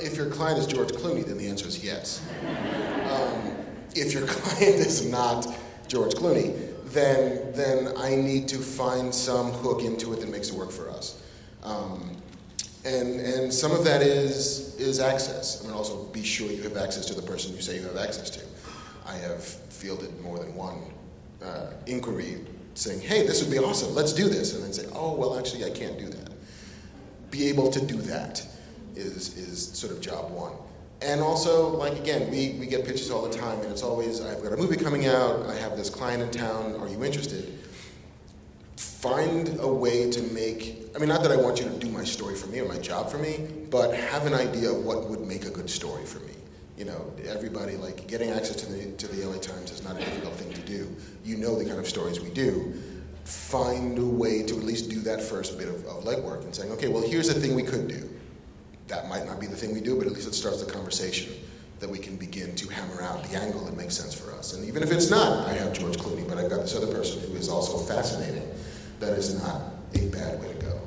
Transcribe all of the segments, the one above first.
If your client is George Clooney, then the answer is yes. If your client is not George Clooney, then I need to find some hook into it that makes it work for us. And some of that is access. I mean, also be sure you have access to the person you say you have access to. I have fielded more than one inquiry saying, hey, this would be awesome, let's do this. And then say, oh, well, actually, I can't do that. Be able to do that is sort of job one. And also, like, again, we get pitches all the time, and it's always, I've got a movie coming out, I have this client in town, are you interested? Find a way to make, I mean, not that I want you to do my story for me or my job for me, but have an idea of what would make a good story for me. You know, everybody, like, getting access to the LA Times is not a difficult thing to do. You know the kind of stories we do. Find a way to at least do that first bit of legwork and saying, okay, well, here's the thing we could do. That might not be the thing we do, but at least it starts the conversation that we can begin to hammer out the angle that makes sense for us. And even if it's not, I have George Clooney, but I've got this other person who is also fascinating. That is not a bad way to go.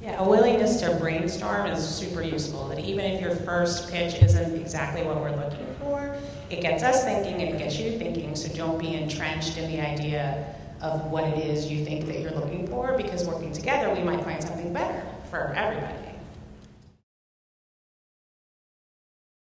Yeah, a willingness to brainstorm is super useful. That even if your first pitch isn't exactly what we're looking for, it gets us thinking, it gets you thinking, so don't be entrenched in the idea of what it is you think that you're looking for, because working together, we might find something better for everybody.